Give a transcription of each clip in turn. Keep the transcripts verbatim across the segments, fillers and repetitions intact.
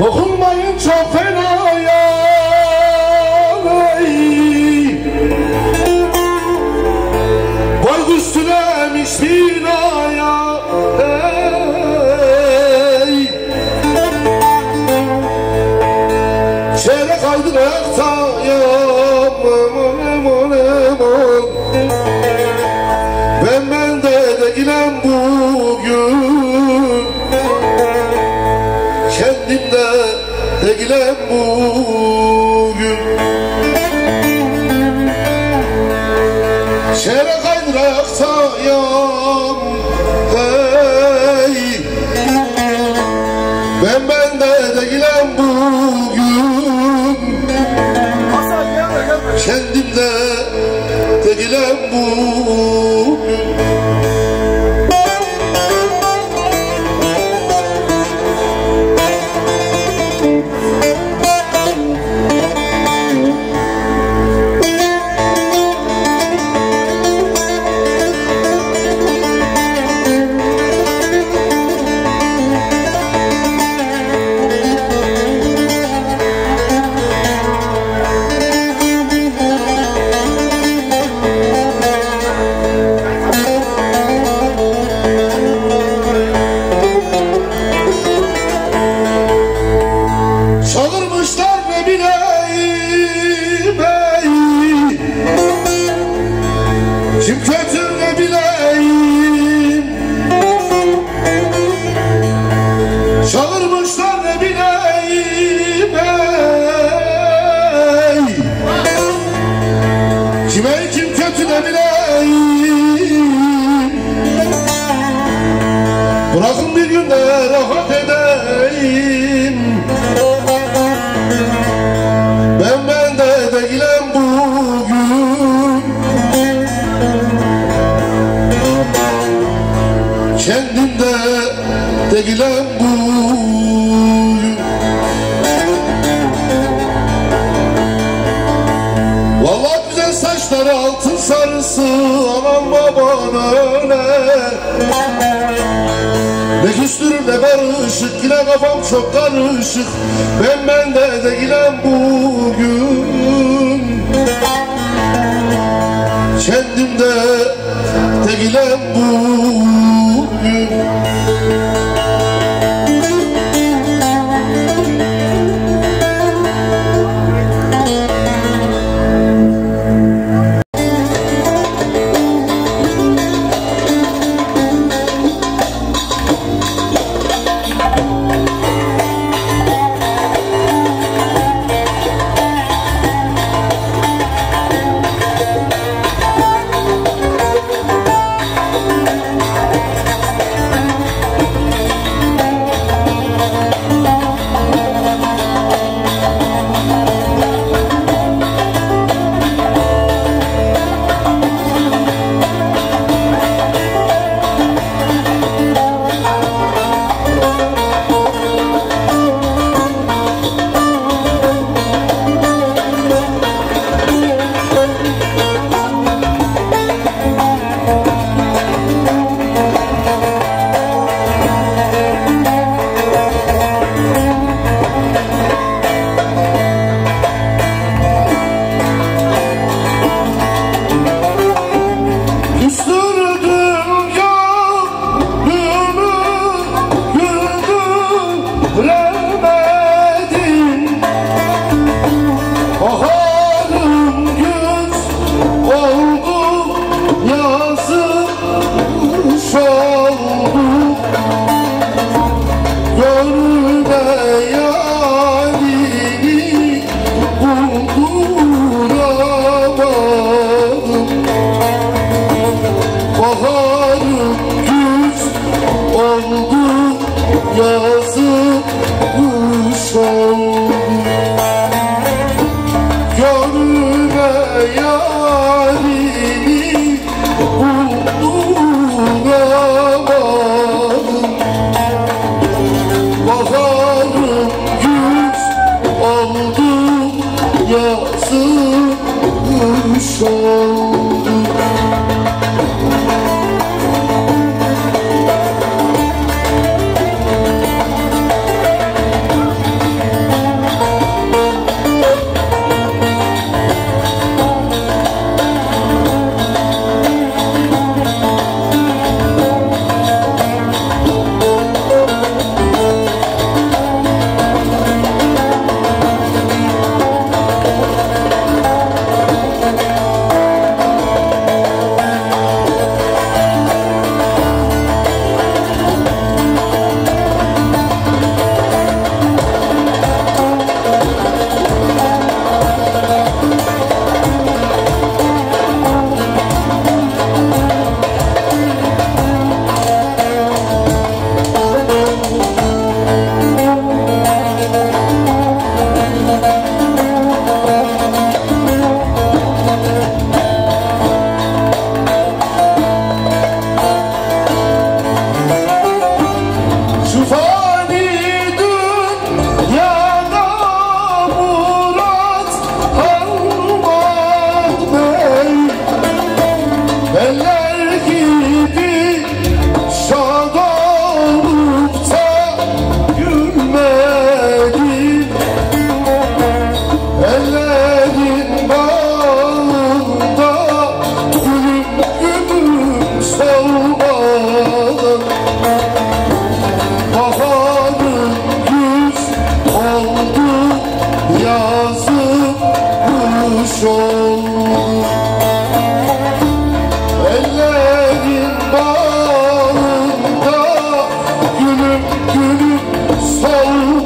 Dokunmayın çok fenayim, koy üstünemiş binaya. Ey şehre kaydı ektayım, aman aman, ben bende de giden bugün, kendimde de giden bugün. Şehre kaydı ektayım, hey, ben bende de giden bugün, kendimde de giden bugün. Kim kötü ne bileyim, çalırmışlar ne bileyim, ey. Kime kim kötü ne bileyim, bırakın bir gün de rahat edeyim. Ben bende de gelen kendimde de gelen bugün. Vallahi güzel saçları altın sarısı, anam baban öyle. Ne küstürüm ne barışık, yine kafam çok karışık. Ben bende de gelen bugün, kendimde de gelen bugün.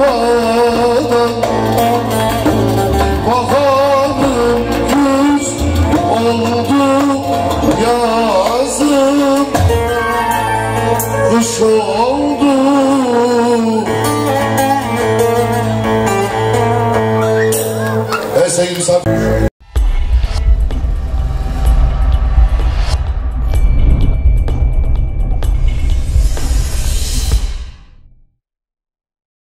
olmadan baharım güz oldu, yazım kış oldu. Evet sevgili misafirler.